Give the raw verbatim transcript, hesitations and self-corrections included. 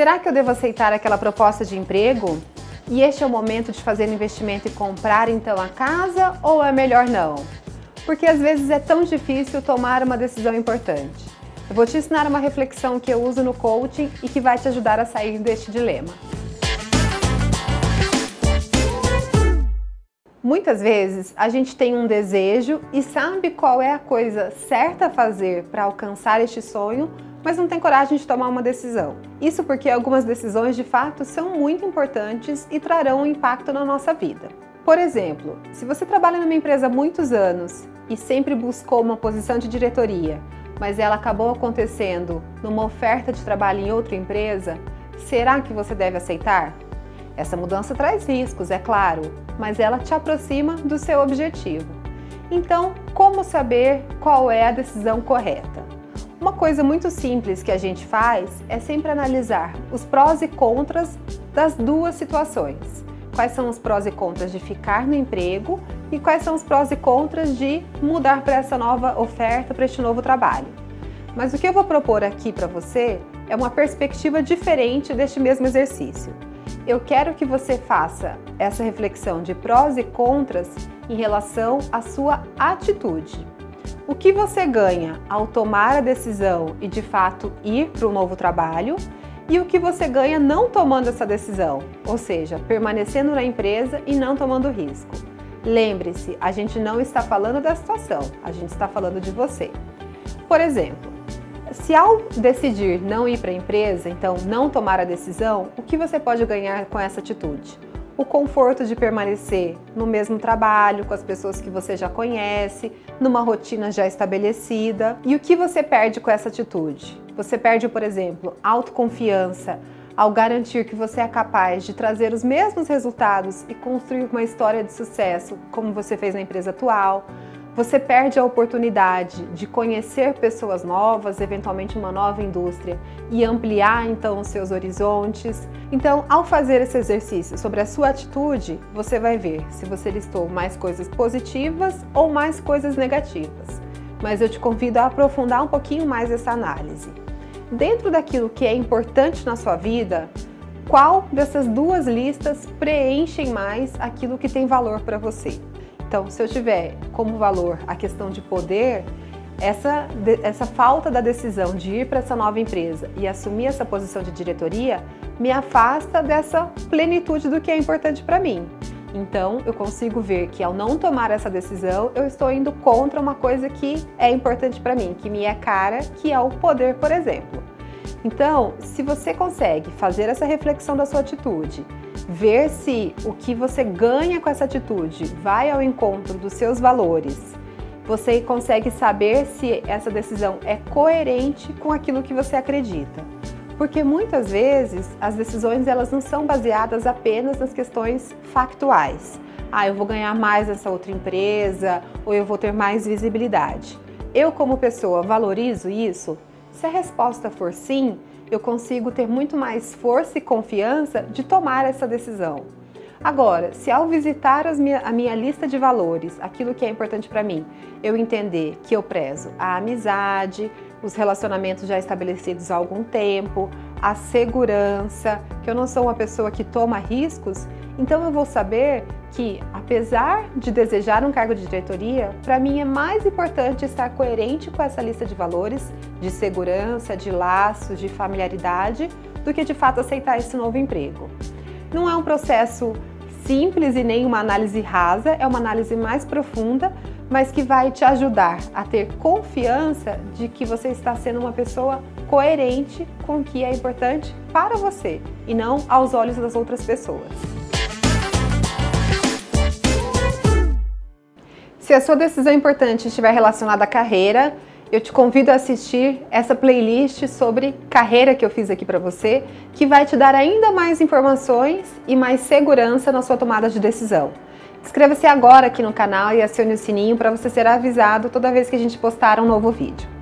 Será que eu devo aceitar aquela proposta de emprego? E este é o momento de fazer investimento e comprar então a casa, ou é melhor não? Porque às vezes é tão difícil tomar uma decisão importante. Eu vou te ensinar uma reflexão que eu uso no coaching e que vai te ajudar a sair deste dilema. Muitas vezes a gente tem um desejo e sabe qual é a coisa certa a fazer para alcançar este sonho, mas não tem coragem de tomar uma decisão. Isso porque algumas decisões de fato são muito importantes e trarão um impacto na nossa vida. Por exemplo, se você trabalha numa empresa há muitos anos e sempre buscou uma posição de diretoria, mas ela acabou acontecendo numa oferta de trabalho em outra empresa, será que você deve aceitar? Essa mudança traz riscos, é claro, mas ela te aproxima do seu objetivo. Então, como saber qual é a decisão correta? Uma coisa muito simples que a gente faz é sempre analisar os prós e contras das duas situações. Quais são os prós e contras de ficar no emprego e quais são os prós e contras de mudar para essa nova oferta, para este novo trabalho. Mas o que eu vou propor aqui para você é uma perspectiva diferente deste mesmo exercício. Eu quero que você faça essa reflexão de prós e contras em relação à sua atitude. O que você ganha ao tomar a decisão e de fato ir para um novo trabalho, e o que você ganha não tomando essa decisão, ou seja, permanecendo na empresa e não tomando risco. Lembre-se, a gente não está falando da situação, a gente está falando de você. Por exemplo, se ao decidir não ir para a empresa, então não tomar a decisão, o que você pode ganhar com essa atitude? O conforto de permanecer no mesmo trabalho, com as pessoas que você já conhece, numa rotina já estabelecida. E o que você perde com essa atitude? Você perde, por exemplo, autoconfiança ao garantir que você é capaz de trazer os mesmos resultados e construir uma história de sucesso como você fez na empresa atual. Você perde a oportunidade de conhecer pessoas novas, eventualmente uma nova indústria, e ampliar então os seus horizontes. Então, ao fazer esse exercício sobre a sua atitude, você vai ver se você listou mais coisas positivas ou mais coisas negativas. Mas eu te convido a aprofundar um pouquinho mais essa análise. Dentro daquilo que é importante na sua vida, qual dessas duas listas preenchem mais aquilo que tem valor para você? Então, se eu tiver como valor a questão de poder, essa, essa falta da decisão de ir para essa nova empresa e assumir essa posição de diretoria me afasta dessa plenitude do que é importante para mim. Então, eu consigo ver que ao não tomar essa decisão, eu estou indo contra uma coisa que é importante para mim, que me é cara, que é o poder, por exemplo. Então, se você consegue fazer essa reflexão da sua atitude, ver se o que você ganha com essa atitude vai ao encontro dos seus valores, você consegue saber se essa decisão é coerente com aquilo que você acredita. Porque muitas vezes as decisões elas não são baseadas apenas nas questões factuais. Ah, eu vou ganhar mais nessa outra empresa, ou eu vou ter mais visibilidade. Eu, como pessoa, valorizo isso? Se a resposta for sim, eu consigo ter muito mais força e confiança de tomar essa decisão. Agora, se ao visitar as minha, a minha lista de valores, aquilo que é importante para mim, eu entender que eu prezo a amizade, os relacionamentos já estabelecidos há algum tempo, a segurança, que eu não sou uma pessoa que toma riscos, então eu vou saber que, apesar de desejar um cargo de diretoria, para mim é mais importante estar coerente com essa lista de valores, de segurança, de laços, de familiaridade, do que de fato aceitar esse novo emprego. Não é um processo simples e nem uma análise rasa, é uma análise mais profunda, mas que vai te ajudar a ter confiança de que você está sendo uma pessoa coerente com o que é importante para você e não aos olhos das outras pessoas. Se a sua decisão importante estiver relacionada à carreira, eu te convido a assistir essa playlist sobre carreira que eu fiz aqui para você, que vai te dar ainda mais informações e mais segurança na sua tomada de decisão. Inscreva-se agora aqui no canal e acione o sininho para você ser avisado toda vez que a gente postar um novo vídeo.